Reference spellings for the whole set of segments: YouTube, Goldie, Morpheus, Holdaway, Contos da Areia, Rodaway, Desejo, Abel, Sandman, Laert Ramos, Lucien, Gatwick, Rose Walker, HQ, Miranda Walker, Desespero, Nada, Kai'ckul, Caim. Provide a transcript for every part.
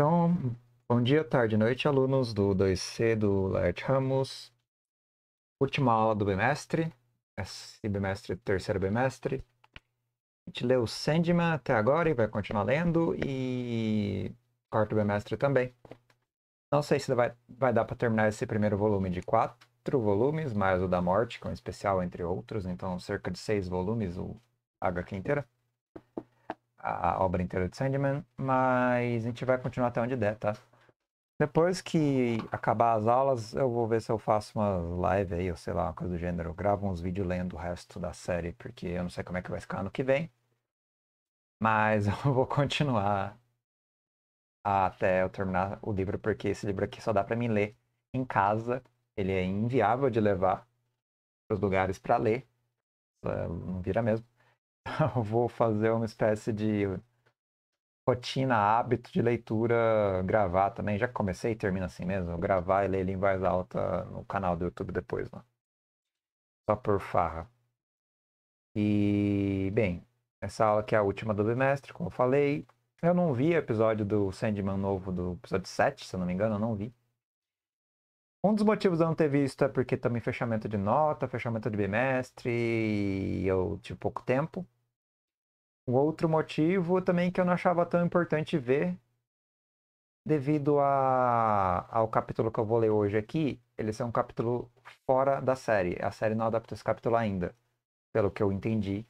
Então, bom dia, tarde e noite, alunos do 2C do Laert Ramos. Última aula do bimestre, esse bimestre, terceiro bimestre. A gente leu Sandman até agora e vai continuar lendo, e quarto bimestre também. Não sei se vai dar para terminar esse primeiro volume de 4 volumes, mais o da morte, que é um especial entre outros, então cerca de 6 volumes, o HQ inteira. A obra inteira de Sandman, mas a gente vai continuar até onde der, tá? Depois que acabar as aulas, eu vou ver se eu faço uma live aí, ou sei lá, uma coisa do gênero. Eu gravo uns vídeos lendo o resto da série, porque eu não sei como é que vai ficar ano que vem. Mas eu vou continuar até eu terminar o livro, porque esse livro aqui só dá pra mim ler em casa. Ele é inviável de levar pros lugares pra ler. Não vira mesmo. Eu vou fazer uma espécie de rotina, hábito de leitura, gravar também. Já comecei e termino assim mesmo. Gravar e ler em voz alta no canal do YouTube depois, né? Só por farra. E, bem, essa aula aqui é a última do bimestre, como eu falei. Eu não vi o episódio do Sandman novo, do episódio 7, se eu não me engano, eu não vi. Um dos motivos de eu não ter visto é porque também fechamento de nota, fechamento de bimestre, e eu tive pouco tempo. Um outro motivo também que eu não achava tão importante ver, devido ao capítulo que eu vou ler hoje aqui, ele é um capítulo fora da série. A série não adaptou esse capítulo ainda, pelo que eu entendi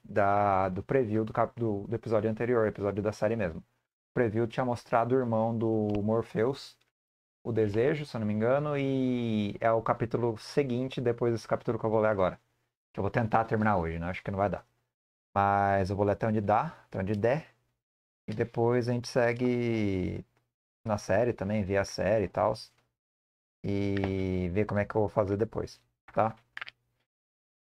do preview do episódio anterior, episódio da série mesmo. O preview tinha mostrado o irmão do Morpheus, o Desejo, se eu não me engano, e é o capítulo seguinte depois desse capítulo que eu vou ler agora. Que eu vou tentar terminar hoje, né? Acho que não vai dar. Mas eu vou ler até onde dá, até onde der. E depois a gente segue na série também, vê a série e tal. E ver como é que eu vou fazer depois, tá?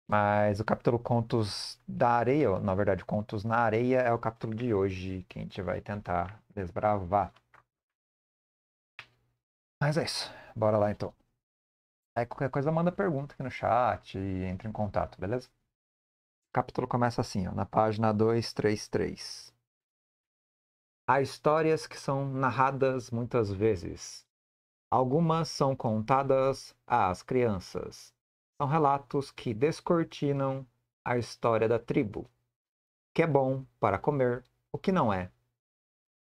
Mas o capítulo Contos da Areia, ou, na verdade, Contos na Areia, é o capítulo de hoje que a gente vai tentar desbravar. Mas é isso, bora lá então. Aí qualquer coisa manda pergunta aqui no chat e entra em contato, beleza? O capítulo começa assim, ó, na página 233. Há histórias que são narradas muitas vezes. Algumas são contadas às crianças. São relatos que descortinam a história da tribo. O que é bom para comer, o que não é.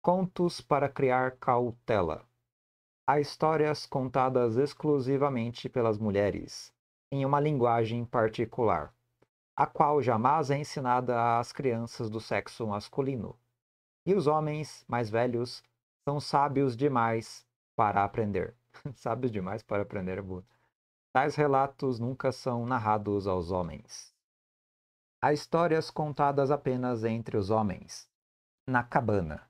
Contos para criar cautela. Há histórias contadas exclusivamente pelas mulheres, em uma linguagem particular, a qual jamais é ensinada às crianças do sexo masculino. E os homens mais velhos são sábios demais para aprender. Sábios demais para aprender, boa. Tais relatos nunca são narrados aos homens. Há histórias contadas apenas entre os homens, na cabana.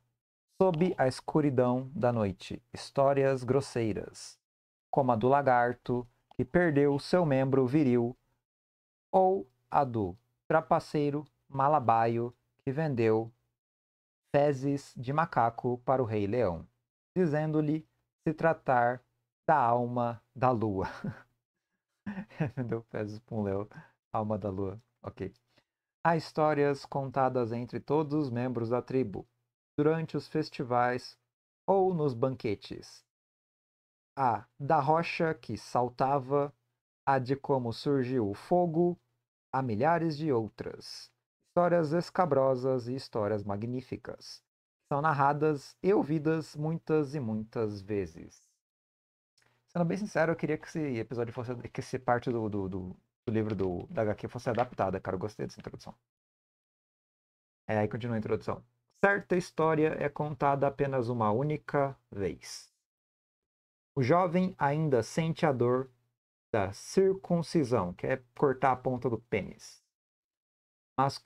Sob a escuridão da noite, histórias grosseiras, como a do lagarto que perdeu seu membro viril, ou a do trapaceiro malabaio que vendeu fezes de macaco para o Rei Leão, dizendo-lhe se tratar da alma da lua. Vendeu fezes para um leão, alma da lua, ok. Há histórias contadas entre todos os membros da tribo, durante os festivais ou nos banquetes. A da rocha que saltava, a de como surgiu o fogo, há milhares de outras. Histórias escabrosas e histórias magníficas. São narradas e ouvidas muitas e muitas vezes. Sendo bem sincero, eu queria que esse episódio fosse... que essa parte do livro da HQ fosse adaptada, cara. Eu gostei dessa introdução. Aí continua a introdução. Certa história é contada apenas uma única vez. O jovem ainda sente a dor da circuncisão, que é cortar a ponta do pênis. Mas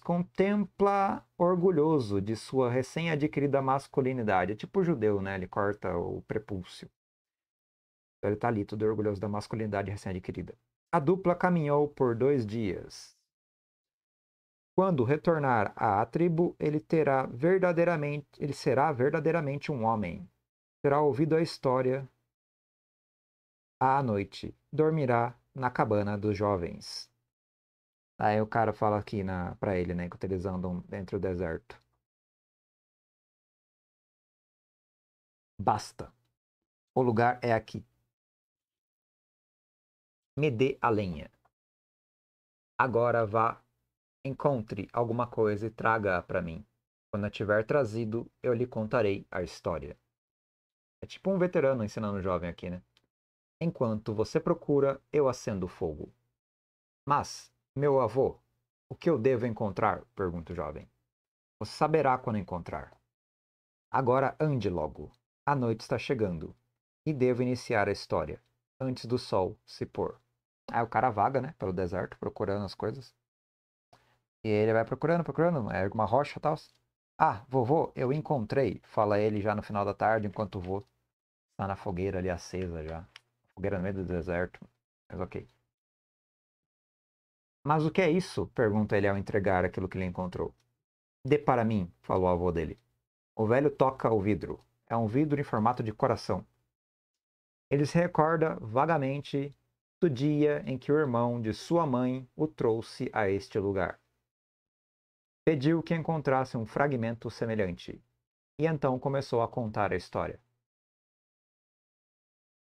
contempla orgulhoso de sua recém-adquirida masculinidade. É tipo o judeu, né? Ele corta o prepúcio. Então ele tá ali, todo orgulhoso da masculinidade recém-adquirida. A dupla caminhou por 2 dias. Quando retornar à tribo, ele será verdadeiramente um homem. Terá ouvido a história à noite. Dormirá na cabana dos jovens. Aí o cara fala aqui pra ele, né? Enquanto eles andam dentro do deserto. Basta. O lugar é aqui. Me dê a lenha. Agora vá, encontre alguma coisa e traga-a para mim. Quando a tiver trazido, eu lhe contarei a história. É tipo um veterano ensinando um jovem aqui, né? Enquanto você procura, eu acendo o fogo. Mas, meu avô, o que eu devo encontrar? Pergunta o jovem. Você saberá quando encontrar. Agora ande logo. A noite está chegando. E devo iniciar a história, antes do sol se pôr. Aí o cara vaga, né? Pelo deserto, procurando as coisas. E ele vai procurando, ergue uma rocha e tal. Ah, vovô, eu encontrei, fala ele já no final da tarde, enquanto o vô está na fogueira ali acesa já. Fogueira no meio do deserto, mas ok. Mas o que é isso? Pergunta ele ao entregar aquilo que ele encontrou. Dê para mim, falou o avô dele. O velho toca o vidro. É um vidro em formato de coração. Ele se recorda vagamente do dia em que o irmão de sua mãe o trouxe a este lugar. Pediu que encontrasse um fragmento semelhante, e então começou a contar a história.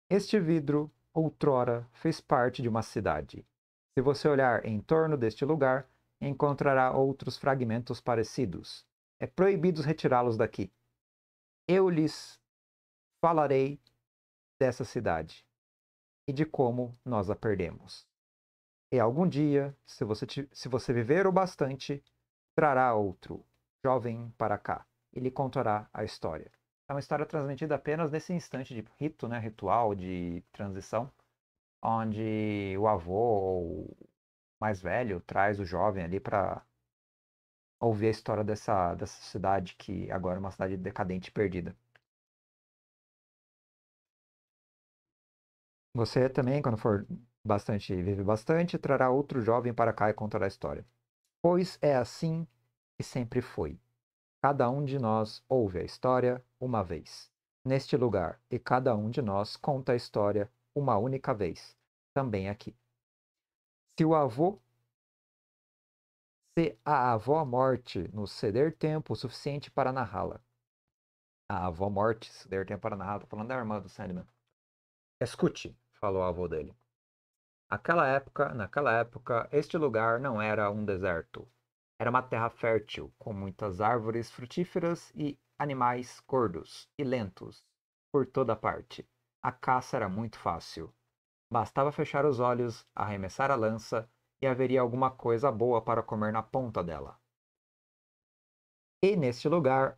Este vidro, outrora, fez parte de uma cidade. Se você olhar em torno deste lugar, encontrará outros fragmentos parecidos. É proibido retirá-los daqui. Eu lhes falarei dessa cidade e de como nós a perdemos. E algum dia, se você viver o bastante, trará outro jovem para cá e lhe contará a história. É uma história transmitida apenas nesse instante de rito, né? Ritual de transição, onde o avô ou mais velho traz o jovem ali para ouvir a história dessa cidade que agora é uma cidade decadente e perdida. Você também, quando for bastante, vive bastante, trará outro jovem para cá e contará a história. Pois é assim que sempre foi. Cada um de nós ouve a história uma vez, neste lugar, e cada um de nós conta a história uma única vez, também aqui. Se a avó morte nos ceder tempo o suficiente para narrá-la. A avó morte ceder tempo para narrá-la. Estou falando da irmã do Sandman. Escute, falou o avô dele. Naquela época, este lugar não era um deserto. Era uma terra fértil, com muitas árvores frutíferas e animais gordos e lentos por toda parte. A caça era muito fácil. Bastava fechar os olhos, arremessar a lança, e haveria alguma coisa boa para comer na ponta dela. E neste lugar,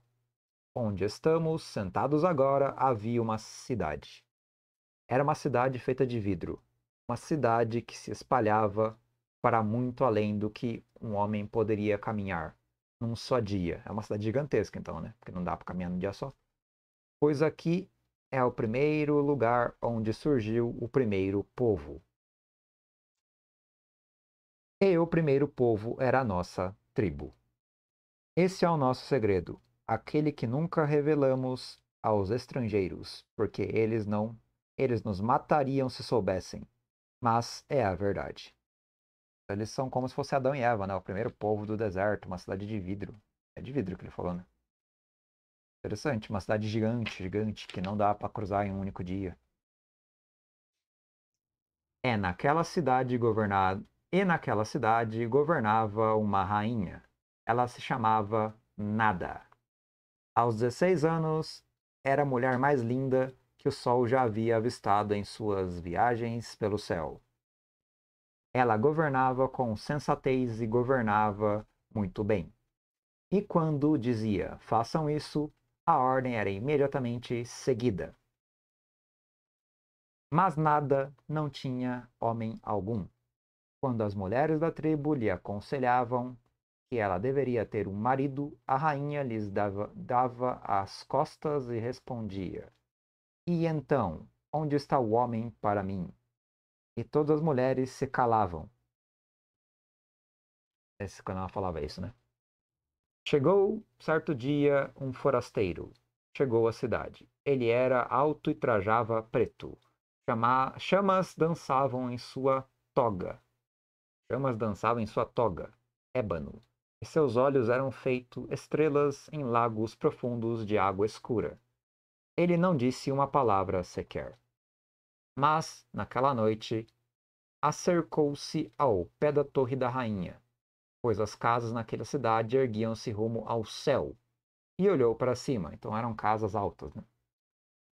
onde estamos, sentados agora, havia uma cidade. Era uma cidade feita de vidro. Uma cidade que se espalhava para muito além do que um homem poderia caminhar num só dia. É uma cidade gigantesca então, né? Porque não dá para caminhar num dia só. Pois aqui é o primeiro lugar onde surgiu o primeiro povo. E o primeiro povo era a nossa tribo. Esse é o nosso segredo, aquele que nunca revelamos aos estrangeiros, porque eles nos matariam se soubessem, mas é a verdade. Eles são como se fosse Adão e Eva, né? O primeiro povo do deserto, uma cidade de vidro. É de vidro que ele falou, né? Interessante, uma cidade gigante, gigante, que não dá para cruzar em um único dia. E naquela cidade governava uma rainha. Ela se chamava Nada. Aos 16 anos, era a mulher mais linda que o sol já havia avistado em suas viagens pelo céu. Ela governava com sensatez e governava muito bem. E quando dizia, façam isso, a ordem era imediatamente seguida. Mas Nada não tinha homem algum. Quando as mulheres da tribo lhe aconselhavam que ela deveria ter um marido, a rainha lhes dava as costas e respondia: E então, onde está o homem para mim? E todas as mulheres se calavam. Esse canal falava isso, né? Chegou, certo dia, um forasteiro. Chegou à cidade. Ele era alto e trajava preto. Chamas dançavam em sua toga. Ébano, e seus olhos eram feito estrelas em lagos profundos de água escura. ele não disse uma palavra sequer. Mas, naquela noite, acercou-se ao pé da Torre da Rainha, pois as casas naquela cidade erguiam-se rumo ao céu, e olhou para cima. Então eram casas altas, né?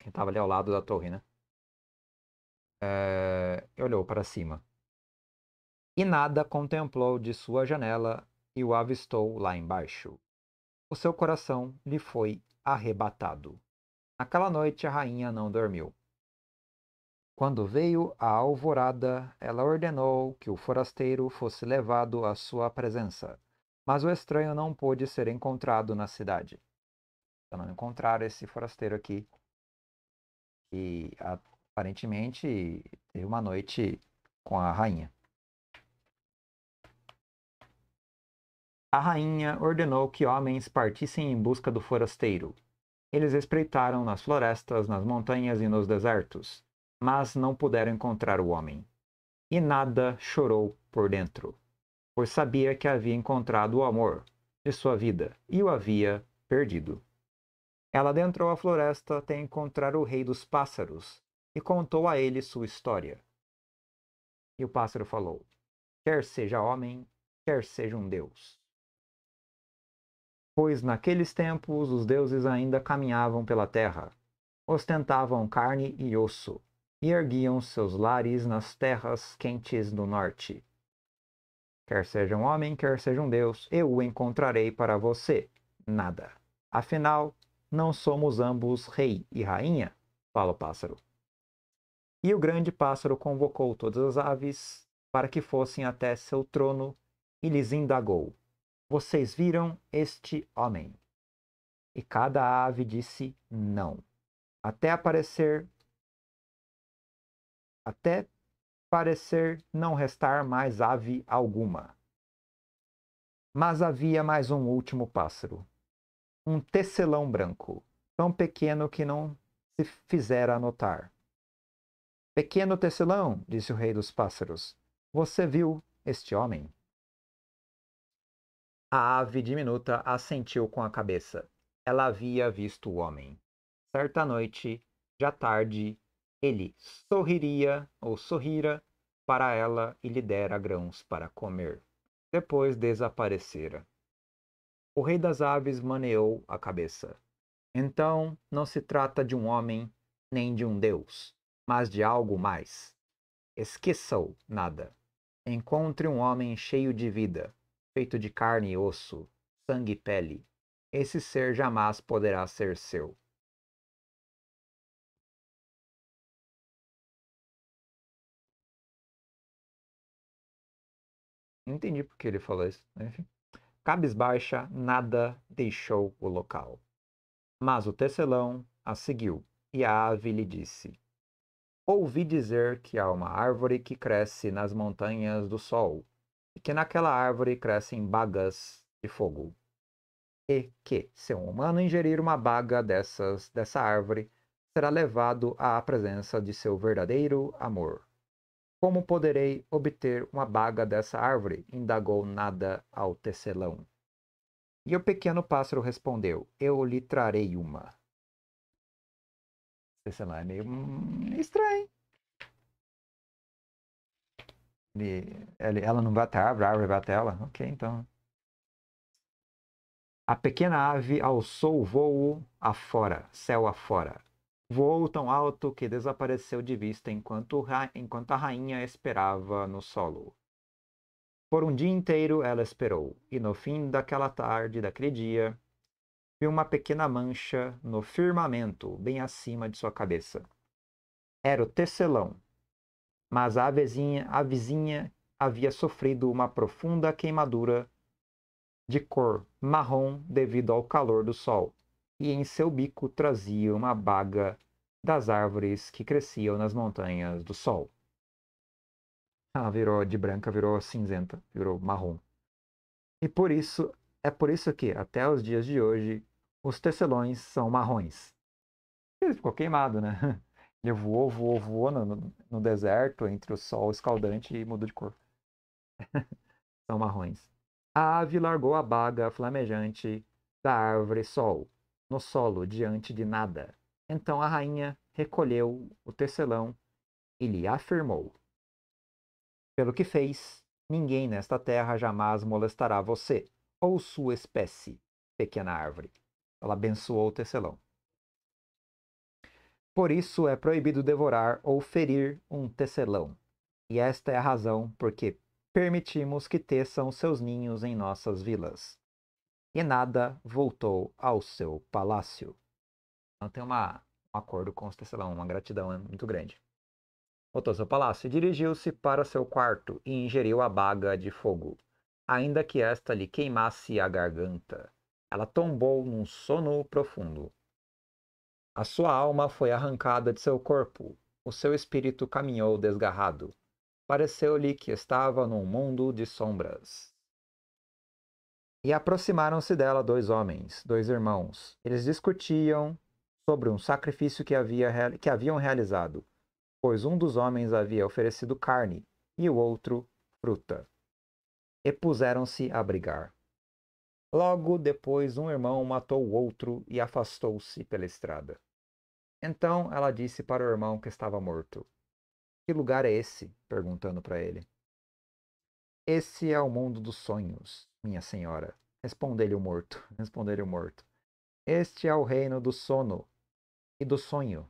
Quem estava ali ao lado da torre, né? Olhou para cima. E Nada contemplou de sua janela e o avistou lá embaixo. O seu coração lhe foi arrebatado. Naquela noite a rainha não dormiu. Quando veio a alvorada, ela ordenou que o forasteiro fosse levado à sua presença, mas o estranho não pôde ser encontrado na cidade. Então, não encontraram esse forasteiro aqui. E aparentemente teve uma noite com a rainha. A rainha ordenou que homens partissem em busca do forasteiro. Eles espreitaram nas florestas, nas montanhas e nos desertos, mas não puderam encontrar o homem. E Nada chorou por dentro, pois sabia que havia encontrado o amor de sua vida e o havia perdido. Ela adentrou a floresta até encontrar o rei dos pássaros e contou a ele sua história. E o pássaro falou: quer seja homem, quer seja um deus. Pois naqueles tempos os deuses ainda caminhavam pela terra, ostentavam carne e osso, e erguiam seus lares nas terras quentes do norte. Quer seja um homem, quer seja um deus, eu o encontrarei para você, Nada. Afinal, não somos ambos rei e rainha, fala o pássaro. E o grande pássaro convocou todas as aves para que fossem até seu trono e lhes indagou: vocês viram este homem? E cada ave disse não, até parecer não restar mais ave alguma. Mas havia mais um último pássaro, um tecelão branco, tão pequeno que não se fizera notar. Pequeno tecelão, disse o rei dos pássaros, você viu este homem? A ave diminuta assentiu com a cabeça. Ela havia visto o homem. Certa noite, já tarde, ele sorrira para ela e lhe dera grãos para comer. Depois desaparecera. O rei das aves maneou a cabeça. Então, não se trata de um homem, nem de um deus, mas de algo mais. Esqueça-o, Nada. Encontre um homem cheio de vida, feito de carne e osso, sangue e pele. Esse ser jamais poderá ser seu. Não entendi por que ele falou isso, né? Enfim. Cabisbaixa, Nada deixou o local. Mas o tecelão a seguiu, e a ave lhe disse: ouvi dizer que há uma árvore que cresce nas montanhas do sol, e que naquela árvore crescem bagas de fogo, e que, se um humano ingerir uma baga dessa árvore, será levado à presença de seu verdadeiro amor. Como poderei obter uma baga dessa árvore? Indagou Nada ao tecelão. E o pequeno pássaro respondeu: eu lhe trarei uma. O tecelão é meio estranho. Ela não vai até a árvore vai até ela? Ok, então. A pequena ave alçou o voo afora, céu afora. Voou tão alto que desapareceu de vista enquanto a rainha esperava no solo. Por um dia inteiro ela esperou, e no fim daquela tarde, daquele dia, viu uma pequena mancha no firmamento, bem acima de sua cabeça. Era o tecelão. Mas a vizinha havia sofrido uma profunda queimadura de cor marrom devido ao calor do sol, e em seu bico trazia uma baga das árvores que cresciam nas montanhas do sol. Ela virou de branca, virou cinzenta, virou marrom. E é por isso que, até os dias de hoje, os tecelões são marrons. Ele ficou queimado, né? Ele voou no deserto, entre o sol escaldante, e mudou de cor. São marrons. A ave largou a baga flamejante da árvore sol, no solo, diante de Nada. Então a rainha recolheu o tecelão e lhe afirmou: pelo que fez, ninguém nesta terra jamais molestará você ou sua espécie, pequena árvore. Ela abençoou o tecelão. Por isso é proibido devorar ou ferir um tecelão. E esta é a razão por que permitimos que teçam seus ninhos em nossas vilas. E Nada voltou ao seu palácio. Então tem um acordo com os tecelão, uma gratidão muito grande. Voltou ao seu palácio e dirigiu-se para seu quarto e ingeriu a baga de fogo, ainda que esta lhe queimasse a garganta. Ela tombou num sono profundo. A sua alma foi arrancada de seu corpo. O seu espírito caminhou desgarrado. Pareceu-lhe que estava num mundo de sombras. E aproximaram-se dela dois homens, dois irmãos. Eles discutiam sobre um sacrifício que haviam realizado, pois um dos homens havia oferecido carne e o outro fruta. E puseram-se a brigar. Logo depois, um irmão matou o outro e afastou-se pela estrada. Então ela disse para o irmão que estava morto: que lugar é esse? Perguntando para ele. Esse é o mundo dos sonhos, minha senhora, respondeu-lhe o morto. Este é o reino do sono e do sonho,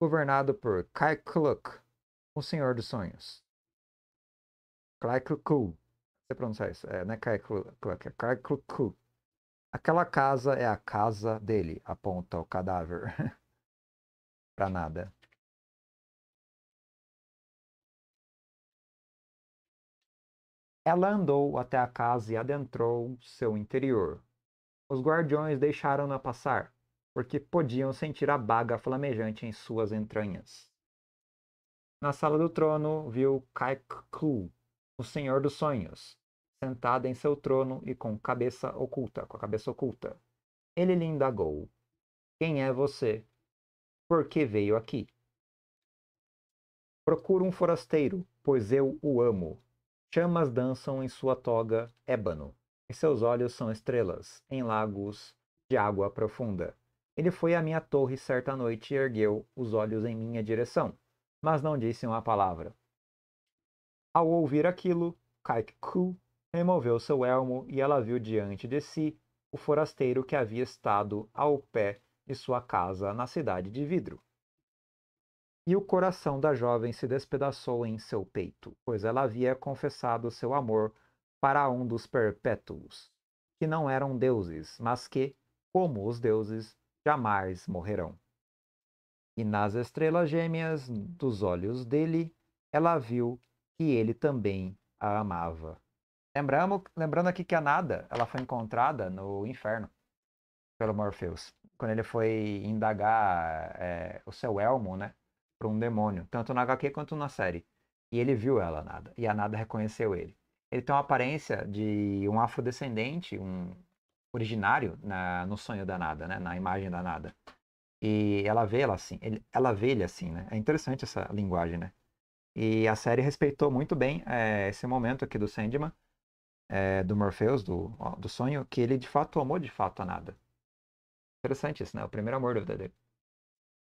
governado por Kai'ckul, o senhor dos sonhos. Kai'ckul. Você pronuncia isso? É, não é Kai'ckul. Aquela casa é a casa dele, aponta o cadáver. Pra Nada. Ela andou até a casa e adentrou seu interior. Os guardiões deixaram-na passar, porque podiam sentir a baga flamejante em suas entranhas. Na sala do trono, viu Kai'ckul, o senhor dos sonhos, sentado em seu trono e com a cabeça oculta. Ele lhe indagou: quem é você? Por que veio aqui? Procuro um forasteiro, pois eu o amo. Chamas dançam em sua toga ébano, e seus olhos são estrelas, em lagos de água profunda. Ele foi à minha torre certa noite e ergueu os olhos em minha direção, mas não disse uma palavra. Ao ouvir aquilo, Kai'ckul removeu seu elmo e ela viu diante de si o forasteiro que havia estado ao pé de sua casa na cidade de vidro. E o coração da jovem se despedaçou em seu peito, pois ela havia confessado seu amor para um dos perpétuos, que não eram deuses, mas que, como os deuses, jamais morrerão. E nas estrelas gêmeas dos olhos dele, ela viu que ele também a amava. Lembrando aqui que a Nada, ela foi encontrada no inferno pelo Morpheus, quando ele foi indagar o seu elmo, né, para um demônio, tanto na HQ quanto na série. E ele viu ela, Nada, e a Nada reconheceu ele. Ele tem uma aparência de um afrodescendente, um originário no sonho da Nada, né, na imagem da Nada. E ela vê ele assim, né? É interessante essa linguagem, né? E a série respeitou muito bem esse momento aqui do Sandman, do Morpheus, do sonho, que ele de fato amou a Nada. Interessante isso, né? O primeiro amor da vida dele.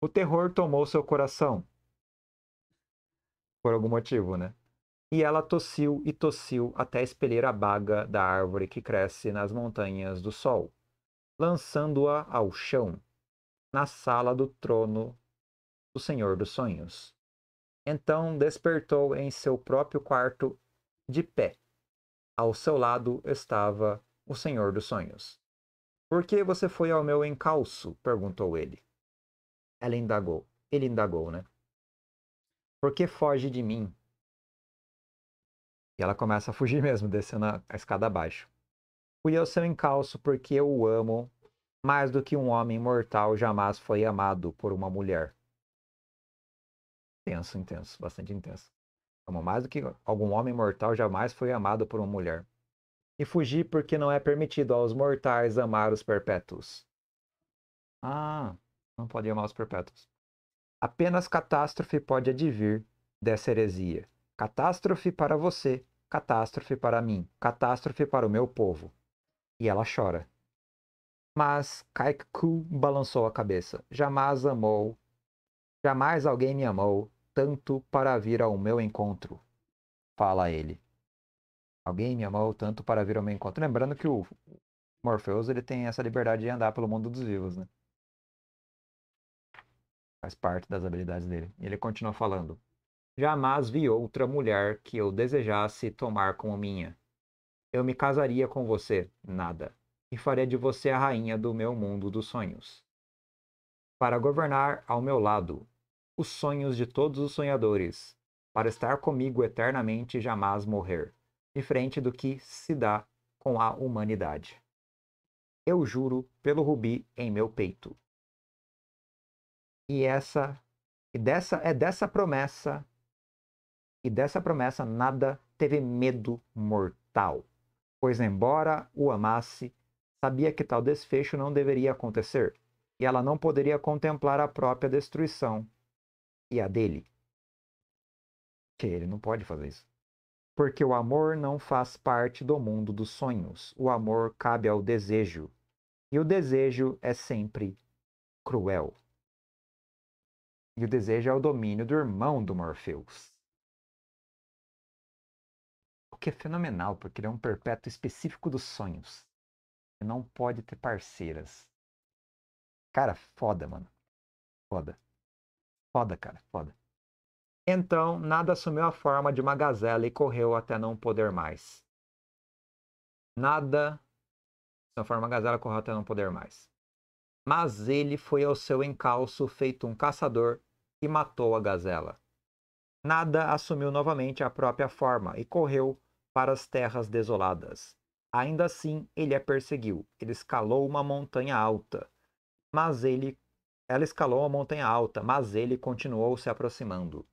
O terror tomou seu coração, por algum motivo, né? E ela tossiu e tossiu até expelir a baga da árvore que cresce nas montanhas do sol, lançando-a ao chão, na sala do trono do Senhor dos Sonhos. Então despertou em seu próprio quarto, de pé. Ao seu lado estava o Senhor dos Sonhos. Por que você foi ao meu encalço? Perguntou ele. Ela indagou. Ele indagou, né? Por que foge de mim? E ela começa a fugir mesmo, descendo a escada abaixo. Fui ao seu encalço porque eu o amo mais do que um homem mortal jamais foi amado por uma mulher. Intenso, bastante intenso. Como mais do que algum homem mortal jamais foi amado por uma mulher. E fugir porque não é permitido aos mortais amar os perpétuos. Ah, não pode amar os perpétuos. Apenas catástrofe pode advir dessa heresia. Catástrofe para você, catástrofe para mim, catástrofe para o meu povo. E ela chora. mas Kai'ckul balançou a cabeça. Jamais amou. Jamais alguém me amou tanto para vir ao meu encontro, fala ele. Alguém me amou tanto para vir ao meu encontro. Lembrando que o Morpheus, ele tem essa liberdade de andar pelo mundo dos vivos, né? Faz parte das habilidades dele. E ele continua falando. Jamais vi outra mulher que eu desejasse tomar como minha. Eu me casaria com você, Nada, e faria de você a rainha do meu mundo dos sonhos. Para governar ao meu lado os sonhos de todos os sonhadores, para estar comigo eternamente e jamais morrer, diferente do que se dá com a humanidade. Eu juro pelo rubi em meu peito. E dessa promessa Nada teve medo mortal, pois embora o amasse, sabia que tal desfecho não deveria acontecer, e ela não poderia contemplar a própria destruição e a dele. Que ele não pode fazer isso. Porque o amor não faz parte do mundo dos sonhos. O amor cabe ao desejo, e o desejo é sempre cruel. E o desejo é o domínio do irmão do Morpheus. O que é fenomenal, porque ele é um perpétuo específico dos sonhos. Ele não pode ter parceiras. Cara, foda, mano. Foda. Foda, cara, foda. Então, Nada assumiu a forma de uma gazela e correu até não poder mais. Nada assumiu a forma de uma gazela e correu até não poder mais. Mas ele foi ao seu encalço feito um caçador e matou a gazela. Nada assumiu novamente a própria forma e correu para as terras desoladas. Ainda assim, ele a perseguiu. Ele escalou uma montanha alta, mas ela escalou a montanha alta, mas ele continuou se aproximando.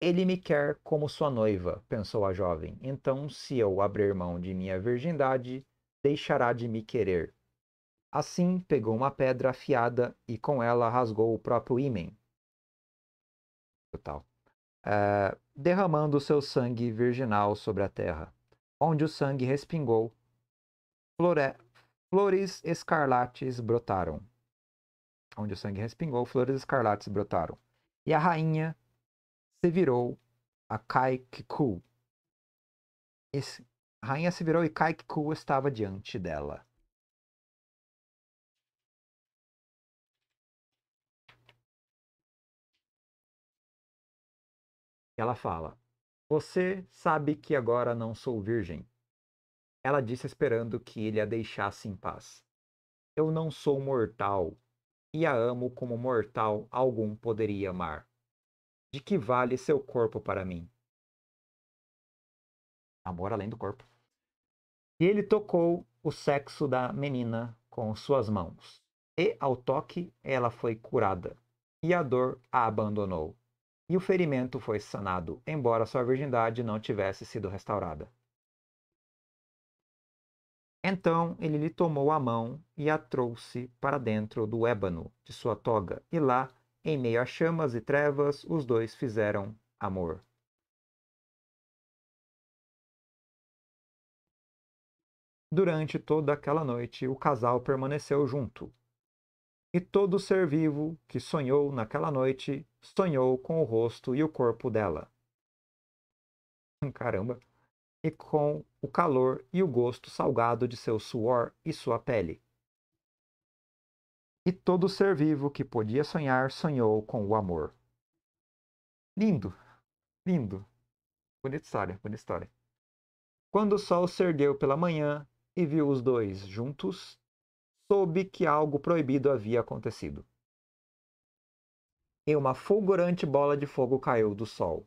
Ele me quer como sua noiva, pensou a jovem. Então, se eu abrir mão de minha virgindade, deixará de me querer. Assim, pegou uma pedra afiada e com ela rasgou o próprio ímen, derramando seu sangue virginal sobre a terra, onde o sangue respingou, flores escarlates brotaram. Onde o sangue respingou, flores escarlates brotaram. E a rainha se virou a Kai'ckul. A rainha se virou e Kai'ckul estava diante dela. Ela fala, você sabe que agora não sou virgem. Ela disse esperando que ele a deixasse em paz. Eu não sou mortal e a amo como mortal algum poderia amar. De que vale seu corpo para mim? Amor além do corpo. E ele tocou o sexo da menina com suas mãos. E ao toque ela foi curada e a dor a abandonou. E o ferimento foi sanado, embora sua virgindade não tivesse sido restaurada. Então ele lhe tomou a mão e a trouxe para dentro do ébano de sua toga, e lá, em meio a chamas e trevas, os dois fizeram amor. Durante toda aquela noite, o casal permaneceu junto. E todo ser vivo que sonhou naquela noite, sonhou com o rosto e o corpo dela. Caramba! E com o calor e o gosto salgado de seu suor e sua pele. E todo ser vivo que podia sonhar, sonhou com o amor. Lindo! Lindo! Bonita história, bonita história. Quando o sol se ergueu pela manhã e viu os dois juntos, soube que algo proibido havia acontecido. E uma fulgurante bola de fogo caiu do sol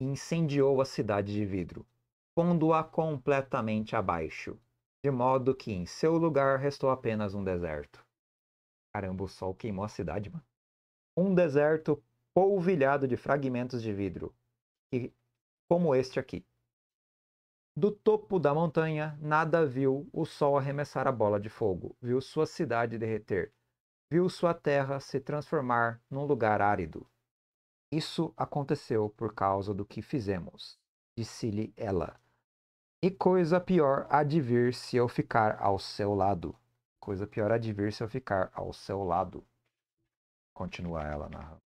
e incendiou a cidade de vidro, pondo-a completamente abaixo, de modo que em seu lugar restou apenas um deserto. Caramba, o sol queimou a cidade, mano. Um deserto polvilhado de fragmentos de vidro, e como este aqui. Do topo da montanha, Nada viu o sol arremessar a bola de fogo, viu sua cidade derreter, viu sua terra se transformar num lugar árido. Isso aconteceu por causa do que fizemos, disse-lhe ela. E coisa pior há de vir se eu ficar ao seu lado. Coisa pior há de vir se eu ficar ao seu lado. Continua ela narrando.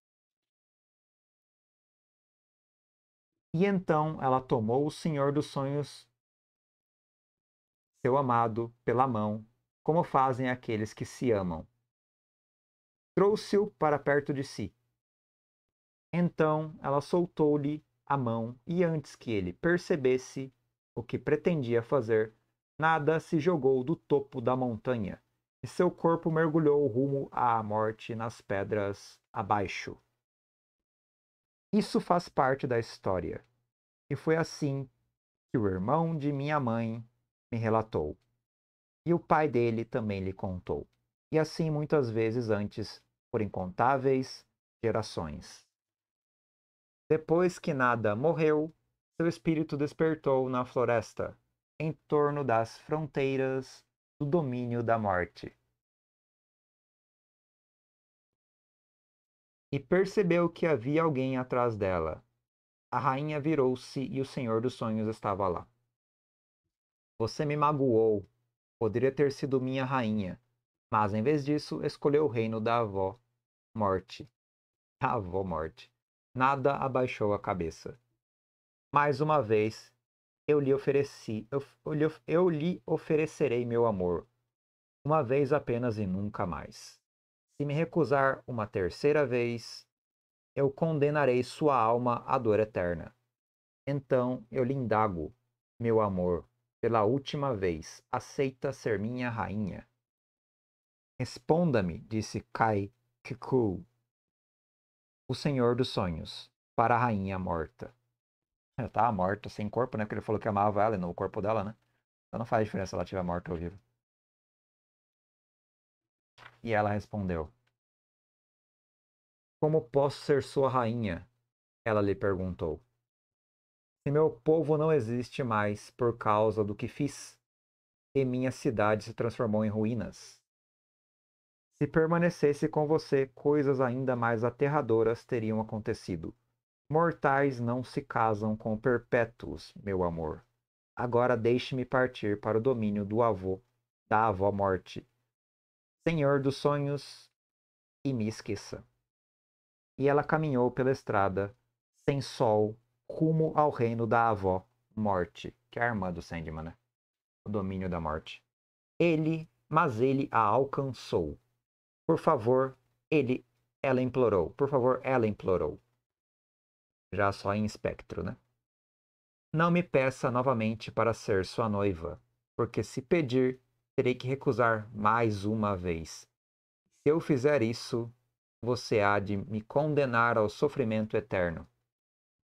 E então ela tomou o Senhor dos Sonhos, seu amado, pela mão, como fazem aqueles que se amam. Trouxe-o para perto de si. Então ela soltou-lhe a mão e antes que ele percebesse o que pretendia fazer, Nada se jogou do topo da montanha e seu corpo mergulhou rumo à morte nas pedras abaixo. Isso faz parte da história, e foi assim que o irmão de minha mãe me relatou, e o pai dele também lhe contou, e assim muitas vezes antes, por incontáveis gerações. Depois que Nada morreu, seu espírito despertou na floresta, em torno das fronteiras do domínio da morte. E percebeu que havia alguém atrás dela. A rainha virou-se e o Senhor dos Sonhos estava lá. Você me magoou. Poderia ter sido minha rainha, mas em vez disso escolheu o reino da avó morte. A avó morte. Nada abaixou a cabeça. Mais uma vez, eu lhe oferecerei meu amor, uma vez apenas e nunca mais. Se me recusar uma terceira vez, eu condenarei sua alma à dor eterna. Então eu lhe indago, meu amor, pela última vez, aceita ser minha rainha? Responda-me, disse Kai'ckul, o Senhor dos Sonhos, para a rainha morta. Ela estava morta, sem corpo, né? Porque ele falou que amava ela e não o corpo dela, né? Então não faz diferença se ela estiver morta ou viva. E ela respondeu. Como posso ser sua rainha? Ela lhe perguntou. Se meu povo não existe mais por causa do que fiz, e minha cidade se transformou em ruínas. Se permanecesse com você, coisas ainda mais aterradoras teriam acontecido. Mortais não se casam com perpétuos, meu amor. Agora deixe-me partir para o domínio do avô, da avó morte, Senhor dos Sonhos, e me esqueça. E ela caminhou pela estrada, sem sol, rumo ao reino da avó morte, que é a irmã do Sandman, né? O domínio da morte. Mas ele a alcançou. Por favor, ela implorou. Por favor, ela implorou. Já só em espectro, né? Não me peça novamente para ser sua noiva, porque se pedir, terei que recusar mais uma vez. Se eu fizer isso, você há de me condenar ao sofrimento eterno.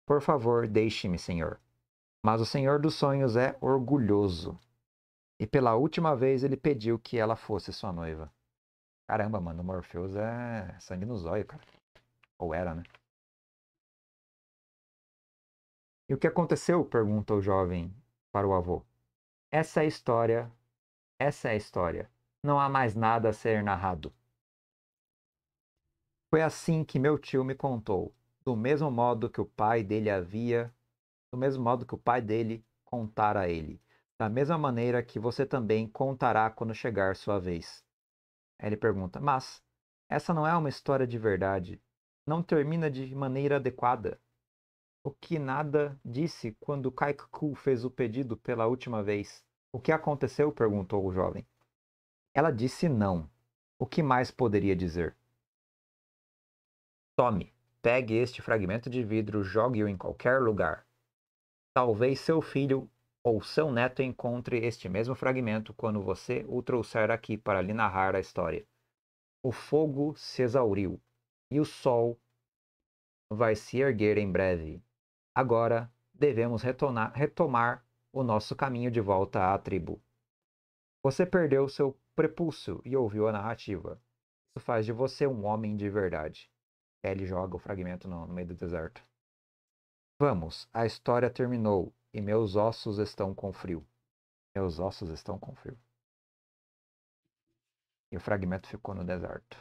Por favor, deixe-me, Senhor. Mas o Senhor dos Sonhos é orgulhoso. E pela última vez ele pediu que ela fosse sua noiva. Caramba, mano, o Morpheus é sangue no zóio, cara. Ou era, né? E o que aconteceu? Pergunta o jovem para o avô. Essa é a história. Não há mais nada a ser narrado. Foi assim que meu tio me contou, do mesmo modo que o pai dele contara a ele, da mesma maneira que você também contará quando chegar sua vez. Aí ele pergunta, mas essa não é uma história de verdade, não termina de maneira adequada. O que Nada disse quando Kai'ckul fez o pedido pela última vez? O que aconteceu? Perguntou o jovem. Ela disse não. O que mais poderia dizer? Tome, pegue este fragmento de vidro, jogue-o em qualquer lugar. Talvez seu filho ou seu neto encontre este mesmo fragmento quando você o trouxer aqui para lhe narrar a história. O fogo se exauriu e o sol vai se erguer em breve. Agora devemos retomar o nosso caminho de volta à tribo. Você perdeu seu prepúcio e ouviu a narrativa. Isso faz de você um homem de verdade. Ele joga o fragmento no meio do deserto. Vamos, a história terminou e meus ossos estão com frio. Meus ossos estão com frio. E o fragmento ficou no deserto.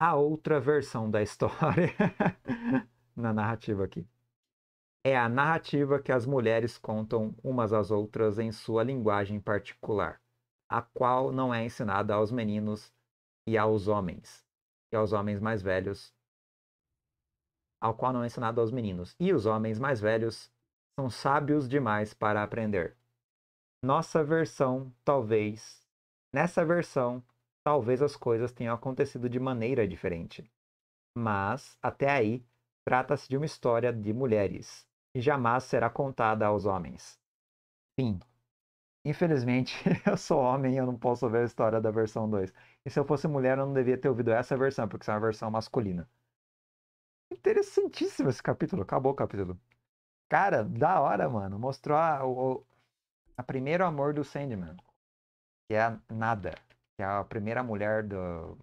A outra versão da história na narrativa aqui. é a narrativa que as mulheres contam umas às outras em sua linguagem particular, a qual não é ensinada aos meninos e aos homens mais velhos, ao qual não é ensinada aos meninos. E os homens mais velhos são sábios demais para aprender. Nossa versão, talvez... Nessa versão, talvez as coisas tenham acontecido de maneira diferente. Mas, até aí, trata-se de uma história de mulheres, que jamais será contada aos homens. Fim. Infelizmente, eu sou homem e eu não posso ver a história da versão 2. E se eu fosse mulher, eu não devia ter ouvido essa versão, porque isso é uma versão masculina. Interessantíssimo esse capítulo. Acabou o capítulo. Cara, da hora, mano. Mostrou a primeiro amor do Sandman, que é a Nada, que é a primeira mulher do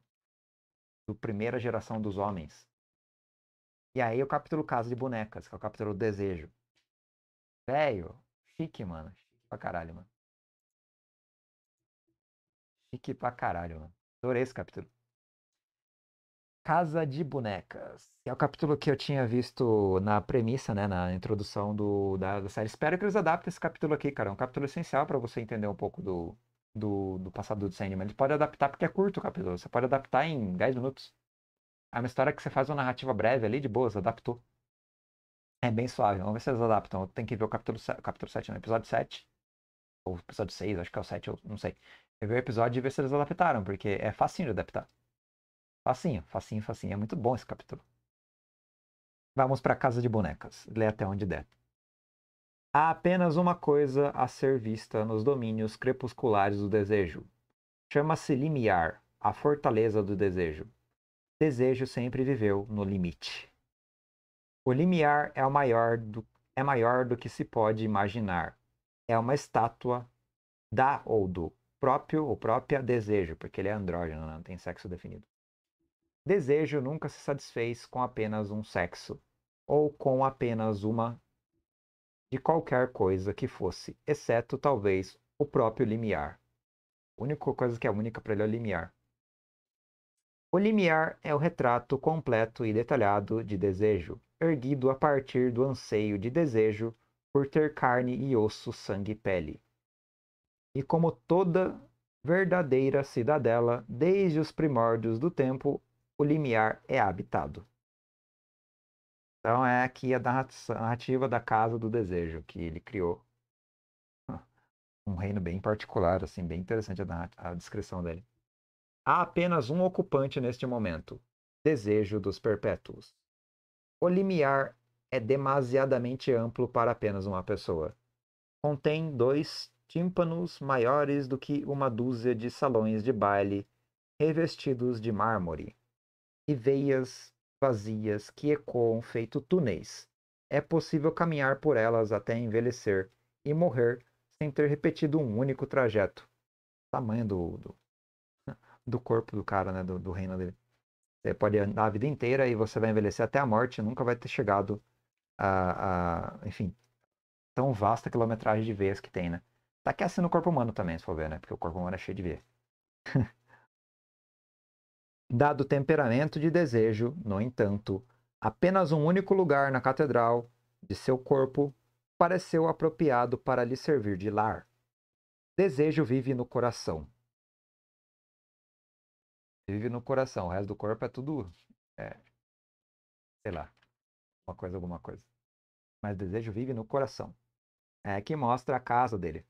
primeira geração dos homens. E aí o capítulo Casa de Bonecas, que é o capítulo Desejo. Velho, chique, mano. Chique pra caralho, mano. Chique pra caralho, mano. Adorei esse capítulo. Casa de Bonecas. É o capítulo que eu tinha visto na premissa, né? Na introdução da série. Espero que eles adaptem esse capítulo aqui, cara. É um capítulo essencial pra você entender um pouco do passado do Sandman. Ele pode adaptar porque é curto o capítulo. Você pode adaptar em 10 minutos. É uma história que você faz uma narrativa breve ali, de boas, adaptou. É bem suave. Vamos ver se eles adaptam. Tem que ver o capítulo 7, não, episódio 7. Ou episódio 6, acho que é o 7, eu não sei. Eu vi o episódio e ver se eles adaptaram, porque é facinho de adaptar. Facinho, facinho, facinho. É muito bom esse capítulo. Vamos pra Casa de Bonecas. Lê até onde der. Há apenas uma coisa a ser vista nos domínios crepusculares do desejo. Chama-se limiar, a fortaleza do desejo. Desejo sempre viveu no limite. O limiar é maior do que se pode imaginar. É uma estátua da ou do próprio ou própria desejo, porque ele é andrógeno, não tem sexo definido. Desejo nunca se satisfez com apenas um sexo, ou com apenas uma de qualquer coisa que fosse, exceto talvez o próprio limiar. A única coisa que é única para ele é o limiar. O limiar é o retrato completo e detalhado de desejo, erguido a partir do anseio de desejo por ter carne e osso, sangue e pele. E como toda verdadeira cidadela, desde os primórdios do tempo, o limiar é habitado. Então é aqui a narrativa da Casa do Desejo, que ele criou. Um reino bem particular, assim, bem interessante a descrição dele. Há apenas um ocupante neste momento, Desejo dos Perpétuos. O limiar é demasiadamente amplo para apenas uma pessoa. Contém 2 tímpanos maiores do que uma dúzia de salões de baile revestidos de mármore e veias vazias que ecoam feito túneis. É possível caminhar por elas até envelhecer e morrer sem ter repetido um único trajeto. Tamanho do corpo do cara, né? Do reino dele. Você pode andar a vida inteira e você vai envelhecer até a morte e nunca vai ter chegado enfim, tão vasta a quilometragem de veias que tem, né? Tá aqui assim no corpo humano também, se for ver, né? Porque o corpo humano é cheio de veia. Dado o temperamento de desejo, no entanto, apenas um único lugar na catedral de seu corpo pareceu apropriado para lhe servir de lar. Desejo vive no coração. Vive no coração, o resto do corpo é tudo, sei lá, alguma coisa. Mas desejo vive no coração. É que mostra a casa dele.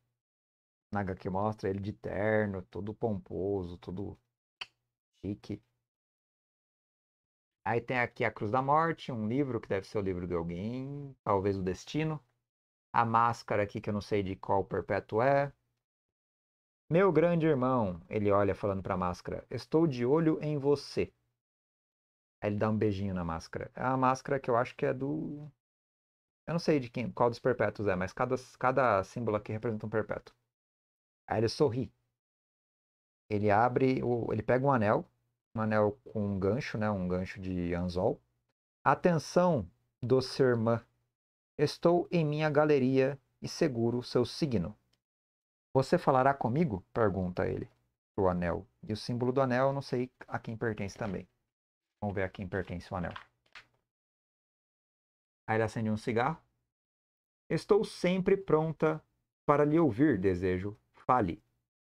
Naga que mostra ele de terno, todo pomposo, todo chique. Aí tem aqui a Cruz da Morte, um livro que deve ser o livro de alguém, talvez o destino. A máscara aqui que eu não sei de qual perpétuo é. Meu grande irmão, ele olha falando pra máscara, estou de olho em você. Aí ele dá um beijinho na máscara. É uma máscara que eu acho que é do... Eu não sei de quem, qual dos perpétuos é, mas cada símbolo aqui representa um perpétuo. Aí ele sorri. Ele abre, ele pega um anel com um gancho, né, um gancho de anzol. Atenção, doce irmã, estou em minha galeria e seguro seu signo. Você falará comigo? Pergunta ele. O anel. E o símbolo do anel, eu não sei a quem pertence também. Vamos ver a quem pertence o anel. Aí ele acende um cigarro. Estou sempre pronta para lhe ouvir, Desejo. Fale.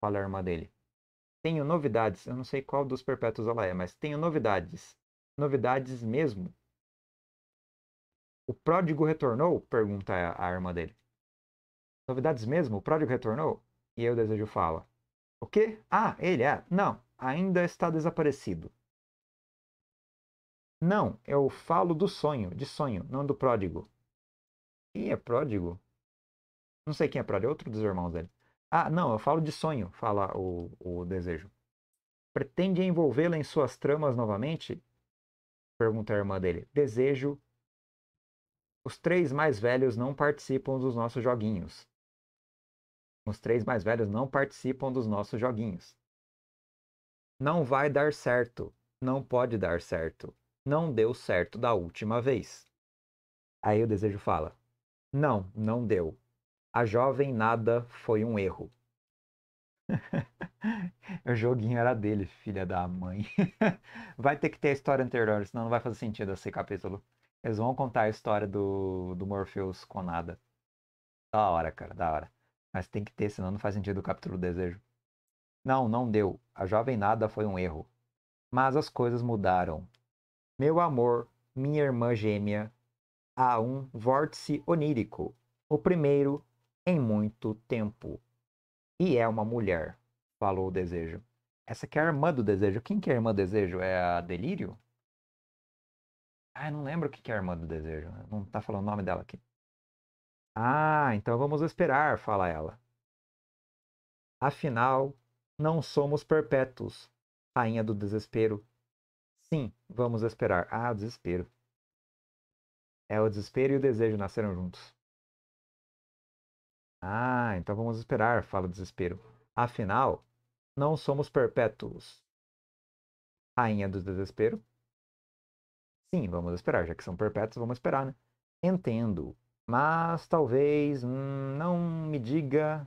Fala a irmã dele. Tenho novidades. Eu não sei qual dos perpétuos ela é, mas tenho novidades. Novidades mesmo. O pródigo retornou? Pergunta a irmã dele. Novidades mesmo? O pródigo retornou? E aí o Desejo fala. O quê? Ah, ele é. Não, ainda está desaparecido. Não, eu falo do sonho, de sonho, não do pródigo. Quem é pródigo? Não sei quem é pródigo, outro dos irmãos dele. Ah, não, eu falo de sonho, fala o Desejo. Pretende envolvê-la em suas tramas novamente? Pergunta a irmã dele. Desejo. Os três mais velhos não participam dos nossos joguinhos. Os três mais velhos não participam dos nossos joguinhos. Não vai dar certo. Não pode dar certo. Não deu certo da última vez. Aí o Desejo fala. Não, não deu. A jovem Nada foi um erro. O joguinho era dele, filha da mãe. Vai ter que ter a história anterior, senão não vai fazer sentido esse capítulo. Eles vão contar a história do Morpheus com Nada. Da hora, cara, da hora. Mas tem que ter, senão não faz sentido o capítulo do Desejo. Não, não deu. A jovem Nada foi um erro. Mas as coisas mudaram. Meu amor, minha irmã gêmea, há um vórtice onírico. O primeiro em muito tempo. E é uma mulher, falou o Desejo. Essa aqui é a irmã do Desejo. Quem que é a irmã do Desejo? É a Delírio? Ah, eu não lembro o que é a irmã do Desejo. Não tá falando o nome dela aqui. Ah, então vamos esperar, fala ela. Afinal, não somos perpétuos, rainha do desespero. Sim, vamos esperar. Ah, o desespero. É, o desespero e o desejo nasceram juntos. Ah, então vamos esperar, fala o desespero. Afinal, não somos perpétuos, rainha do desespero. Sim, vamos esperar. Já que são perpétuos, vamos esperar, né? Entendo. Mas talvez não me diga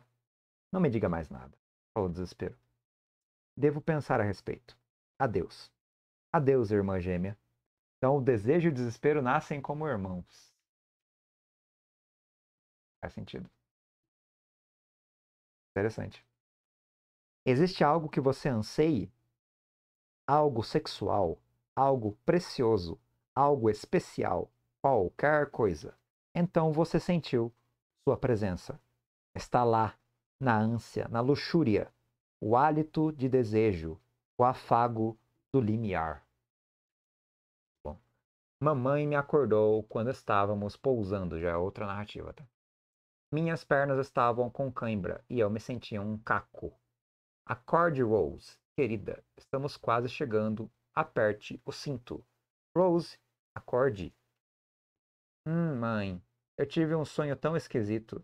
mais nada, falou o desespero. Devo pensar a respeito. Adeus. Adeus, irmã gêmea. Então o desejo e o desespero nascem como irmãos. Faz sentido. Interessante. Existe algo que você anseie? Algo sexual, algo precioso, algo especial, qualquer coisa. Então você sentiu sua presença. Está lá, na ânsia, na luxúria, o hálito de desejo, o afago do limiar. Bom, mamãe me acordou quando estávamos pousando, já é outra narrativa, tá? Minhas pernas estavam com cãibra e eu me sentia um caco. Acorde, Rose, querida, estamos quase chegando, aperte o cinto. Rose, acorde. Mãe, eu tive um sonho tão esquisito.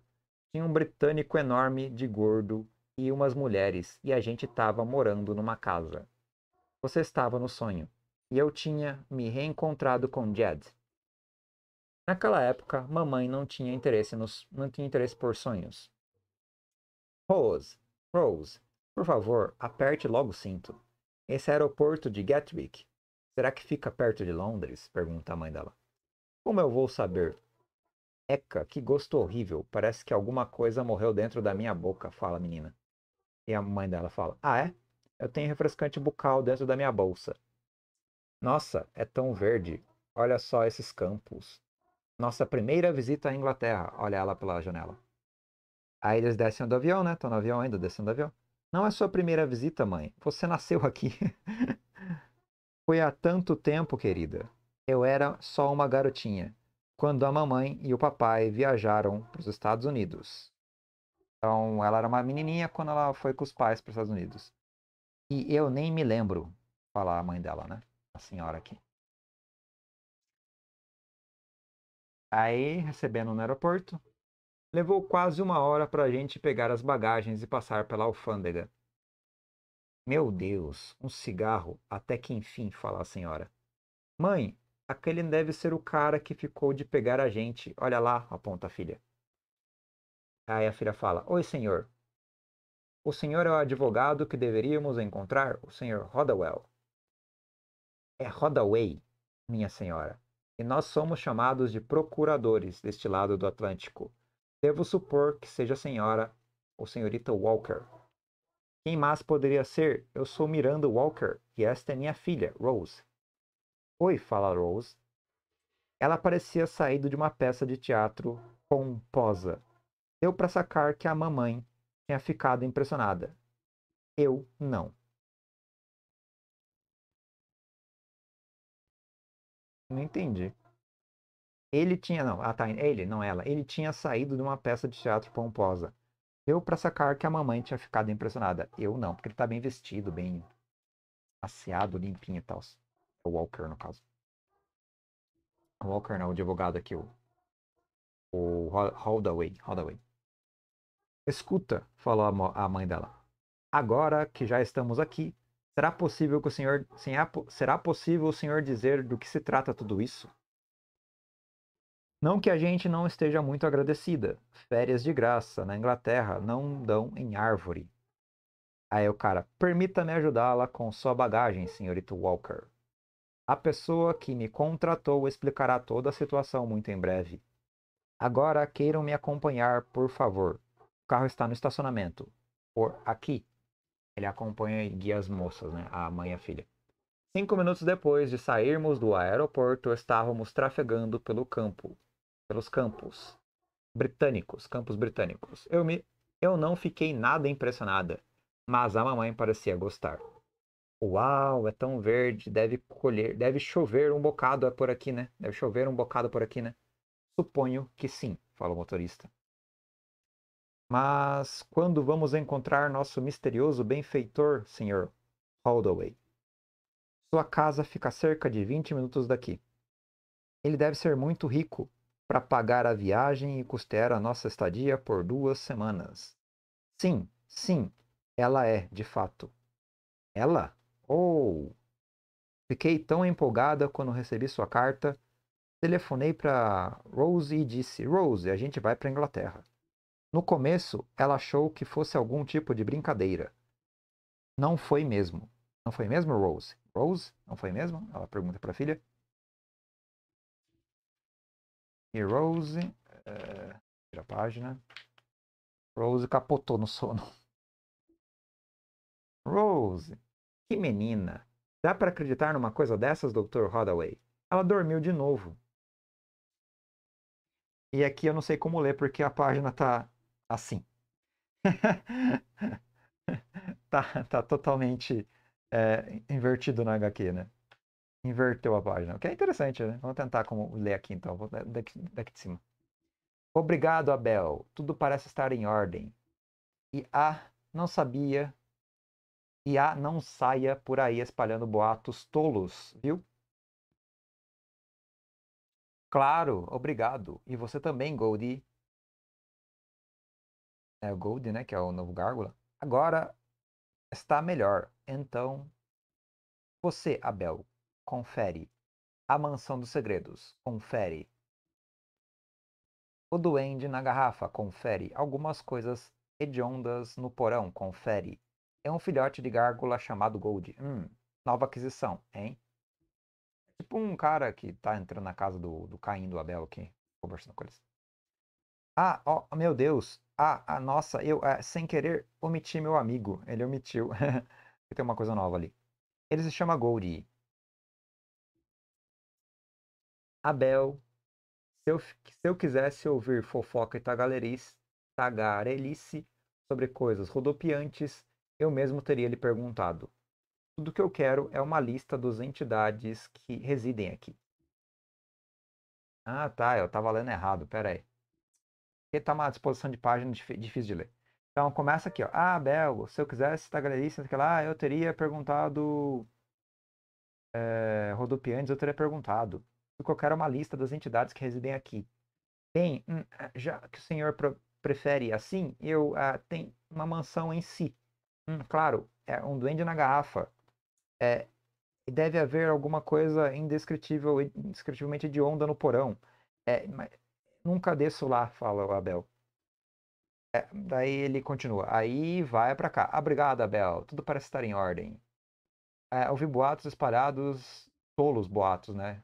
Tinha um britânico enorme, de gordo, e umas mulheres, e a gente estava morando numa casa. Você estava no sonho, e eu tinha me reencontrado com Jed. Naquela época, mamãe não tinha interesse por sonhos. Rose, por favor, aperte logo o cinto. Esse aeroporto de Gatwick, será que fica perto de Londres? Pergunta a mãe dela. Como eu vou saber? Eca, que gosto horrível. Parece que alguma coisa morreu dentro da minha boca, fala a menina. E a mãe dela fala, ah é? Eu tenho refrescante bucal dentro da minha bolsa. Nossa, é tão verde. Olha só esses campos. Nossa primeira visita à Inglaterra. Olha ela pela janela. Aí eles descem do avião, né? Estão no avião ainda, descendo do avião. Não é sua primeira visita, mãe. Você nasceu aqui. Foi há tanto tempo, querida. Eu era só uma garotinha, quando a mamãe e o papai viajaram para os Estados Unidos. Então, ela era uma menininha quando ela foi com os pais para os Estados Unidos. E eu nem me lembro, fala a mãe dela, né? A senhora aqui. Aí, recebendo no aeroporto, levou quase uma hora para a gente pegar as bagagens e passar pela alfândega. Meu Deus, um cigarro, até que enfim, fala a senhora. Mãe, aquele deve ser o cara que ficou de pegar a gente. Olha lá, aponta a filha. Aí a filha fala, oi, senhor. O senhor é o advogado que deveríamos encontrar? O senhor Rodaway. É Rodaway, minha senhora. E nós somos chamados de procuradores deste lado do Atlântico. Devo supor que seja a senhora ou senhorita Walker. Quem mais poderia ser? Eu sou Miranda Walker e esta é minha filha, Rose. Oi, fala Rose. Ela parecia saída de uma peça de teatro pomposa. Deu para sacar que a mamãe tinha ficado impressionada. Eu não. Não entendi. Ele tinha... Não, ah, tá. Ele, não ela. Ele tinha saído de uma peça de teatro pomposa. Deu para sacar que a mamãe tinha ficado impressionada. Eu não, porque ele tá bem vestido, bem asseado, limpinho e tal. O Walker, no caso. O Walker não, o advogado aqui. O Holdaway. Escuta, falou a mãe dela. Agora que já estamos aqui, será possível o senhor dizer do que se trata tudo isso? Não que a gente não esteja muito agradecida. Férias de graça na Inglaterra não dão em árvore. Aí o cara, permita-me ajudá-la com sua bagagem, senhorita Walker. A pessoa que me contratou explicará toda a situação muito em breve. Agora queiram me acompanhar, por favor. O carro está no estacionamento. Por aqui. Ele acompanha e guia as moças, né? A mãe e a filha. 5 minutos depois de sairmos do aeroporto, estávamos trafegando pelos campos britânicos. Eu não fiquei nada impressionada, mas a mamãe parecia gostar. Uau, é tão verde, deve chover um bocado por aqui, né? Suponho que sim, fala o motorista. Mas quando vamos encontrar nosso misterioso benfeitor, Sr. Holdaway? Sua casa fica a cerca de 20 minutos daqui. Ele deve ser muito rico para pagar a viagem e custear a nossa estadia por 2 semanas. Sim, ela é, de fato. Ela? Oh! Fiquei tão empolgada quando recebi sua carta. Telefonei para Rose e disse, Rose, a gente vai para a Inglaterra. No começo, ela achou que fosse algum tipo de brincadeira. Não foi mesmo. Não foi mesmo, Rose? Rose? Não foi mesmo? Ela pergunta para a filha. E Rose... Tira a página. Rose capotou no sono. Rose! Que menina! Dá para acreditar numa coisa dessas, Dr. Rodaway? Ela dormiu de novo. E aqui eu não sei como ler, porque a página tá... assim. tá totalmente invertido na HQ, né? Inverteu a página. O que é interessante, né? Vamos tentar como ler aqui, então. Vou daqui de cima. Obrigado, Abel. Tudo parece estar em ordem. E não saia por aí espalhando boatos tolos, viu? Claro, obrigado. E você também, Goldie. É o Gold, né? Que é o novo Gárgula. Agora está melhor. Então, você, Abel, confere. A Mansão dos Segredos, confere. O Duende na Garrafa, confere. Algumas coisas hediondas no porão, confere. É um filhote de Gárgula chamado Gold. Nova aquisição, hein? Tipo um cara que tá entrando na casa do Caim, do Abel aqui. Conversando com eles. Ah, ó, oh, meu Deus. Nossa, eu sem querer omiti meu amigo. Ele omitiu. Tem uma coisa nova ali. Ele se chama Goldie. Abel, se eu quisesse ouvir fofoca e tagarelice sobre coisas rodopiantes, eu mesmo teria lhe perguntado. Tudo que eu quero é uma lista das entidades que residem aqui. Ah, tá, eu tava lendo errado, pera aí. Porque tá uma disposição de página difícil de ler. Então começa aqui, ó. Ah, Bel, se eu quisesse estar galerista, eu teria perguntado. Rodopiantes, eu teria perguntado. O que eu quero é uma lista das entidades que residem aqui. Bem, já que o senhor prefere assim, eu tenho uma mansão em si. Claro, é um duende na garrafa. Deve haver alguma coisa indescritivelmente hedionda no porão. Mas... Nunca desço lá, fala o Abel. Daí ele continua. Aí vai pra cá. Obrigado, Abel. Tudo parece estar em ordem. Ouvi boatos espalhados. Tolos boatos, né?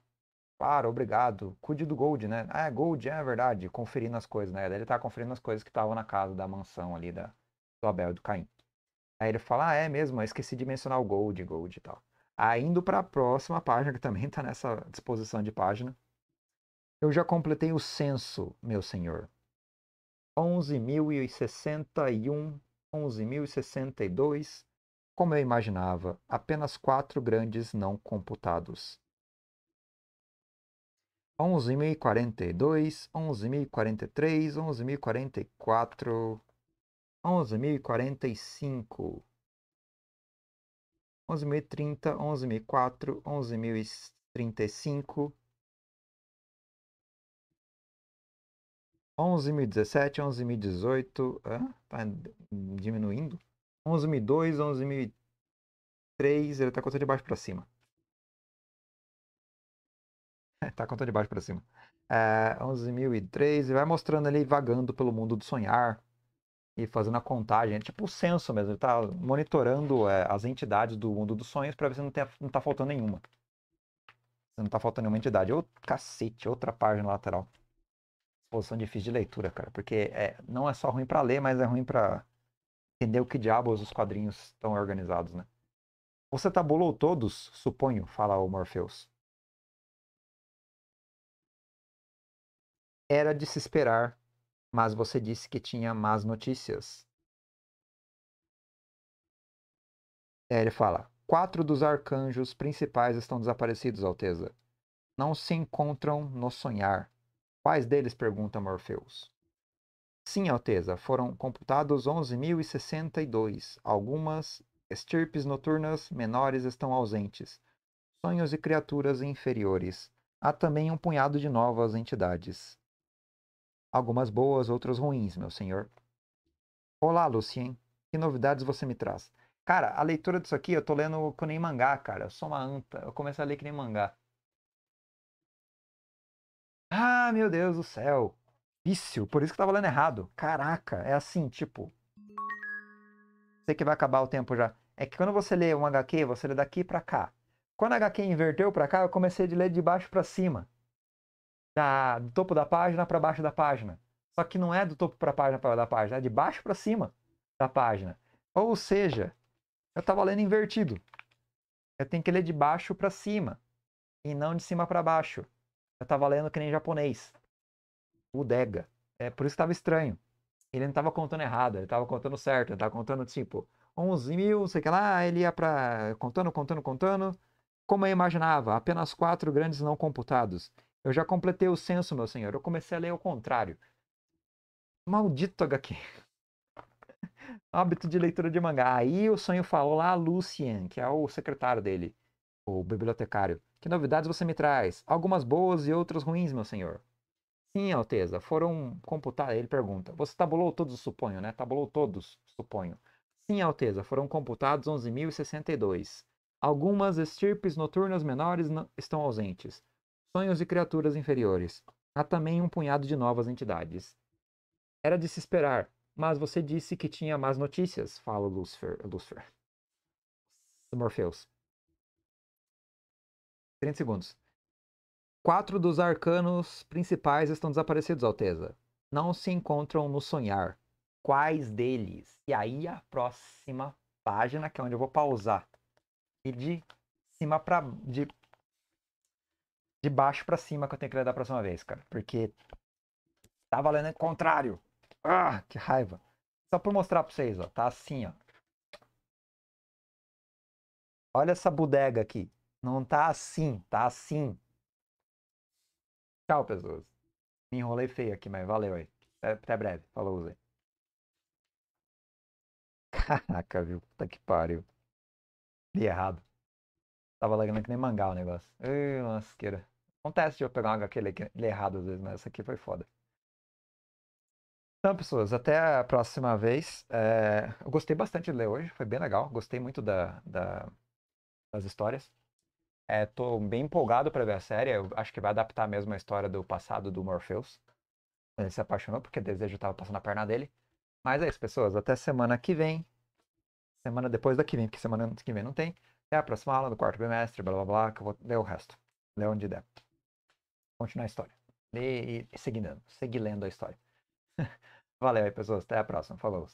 Claro, obrigado. Cuide do Gold, né? Ah, é Gold, é verdade. Conferindo as coisas, né? Daí ele tá conferindo as coisas que estavam na casa da mansão ali do Abel e do Caim. Aí ele fala, ah, é mesmo, eu esqueci de mencionar o Gold e tal. Aí indo pra próxima página, que também tá nessa disposição de página. Eu já completei o censo, meu senhor. 11.061, 11.062. Como eu imaginava, apenas 4 grandes não computados. 11.042, 11.043, 11.044, 11.045, 11.030, 11.004, 11.035, 11.017, 11.018, tá diminuindo, 11.002, 11.003, ele tá contando de baixo para cima. Tá contando de baixo para cima. 11.003, e vai mostrando ele vagando pelo mundo do sonhar e fazendo a contagem. É tipo o censo mesmo, ele tá monitorando as entidades do mundo dos sonhos para ver se não tá faltando nenhuma. Se não tá faltando nenhuma entidade. Ô, cacete, outra página lateral. Posição difícil de leitura, cara, porque não é só ruim para ler, mas é ruim para entender o que diabos os quadrinhos estão organizados, né? Você tabulou todos, suponho, fala o Morpheus. Era de se esperar, mas você disse que tinha más notícias. Ele fala, 4 dos arcanjos principais estão desaparecidos, Alteza. Não se encontram no sonhar. Quais deles? Pergunta Morpheus. Sim, Alteza, foram computados 11.062. Algumas estirpes noturnas menores estão ausentes. Sonhos e criaturas inferiores. Há também um punhado de novas entidades. Algumas boas, outras ruins, meu senhor. Olá, Lucien. Que novidades você me traz? Cara, a leitura disso aqui, eu tô lendo que nem mangá, cara. Eu sou uma anta. Eu comecei a ler que nem mangá. Ah, meu Deus do céu. Vício. Por isso que eu tava lendo errado. Caraca, é assim, tipo... Sei que vai acabar o tempo já. É que quando você lê um HQ, você lê daqui pra cá. Quando a HQ inverteu pra cá, eu comecei a ler de baixo pra cima. Do topo da página para baixo da página. Só que não é do topo para página para da página, é de baixo para cima da página. Ou seja, eu estava lendo invertido. Eu tenho que ler de baixo para cima e não de cima para baixo. Eu estava lendo que nem japonês. Udega. É por isso que estava estranho. Ele não estava contando errado, ele estava contando certo, ele estava contando tipo 11.000, não sei o que lá, ele ia para contando. Como eu imaginava, apenas 4 grandes não computados. Eu já completei o censo, meu senhor. Eu comecei a ler ao contrário. Maldito HQ. Hábito de leitura de mangá. Aí o sonho falou lá a Lucien, que é o secretário dele, o bibliotecário. Que novidades você me traz? Algumas boas e outras ruins, meu senhor. Sim, Alteza. Foram computadas. Ele pergunta. Você tabulou todos, suponho, né? Tabulou todos, suponho. Sim, Alteza. Foram computados 11.062. Algumas estirpes noturnas menores estão ausentes. Sonhos e criaturas inferiores. Há também um punhado de novas entidades. Era de se esperar, mas você disse que tinha más notícias, fala Lucifer. Morpheus. 30 segundos. 4 dos arcanos principais estão desaparecidos, Alteza. Não se encontram no sonhar. Quais deles? E aí a próxima página, que é onde eu vou pausar. E de cima para... De baixo pra cima que eu tenho que ler da próxima vez, cara. Porque tava lendo o contrário. Ah, que raiva. Só pra mostrar pra vocês, ó. Tá assim, ó. Olha essa bodega aqui. Não tá assim, tá assim. Tchau, pessoas. Me enrolei feio aqui, mas valeu aí. Até breve. Falou, Zé. Caraca, viu? Puta que pariu. Dei errado. Tava lendo que nem mangá o negócio. Ui, lasqueira. Acontece de eu pegar uma HQ e ler errado às vezes, mas essa aqui foi foda. Então, pessoas, até a próxima vez. Eu gostei bastante de ler hoje, foi bem legal. Gostei muito das histórias. Tô bem empolgado pra ver a série. Eu acho que vai adaptar mesmo a história do passado do Morpheus. Ele se apaixonou porque o Desejo tava passando a perna dele. Mas é isso, pessoas. Até semana que vem. Semana depois da que vem, porque semana que vem não tem. Até a próxima aula do quarto bimestre, blá blá blá, que eu vou ler o resto. Ler onde der. continuar a história. E seguindo, lendo a história. Valeu aí, pessoas. Até a próxima. Falou.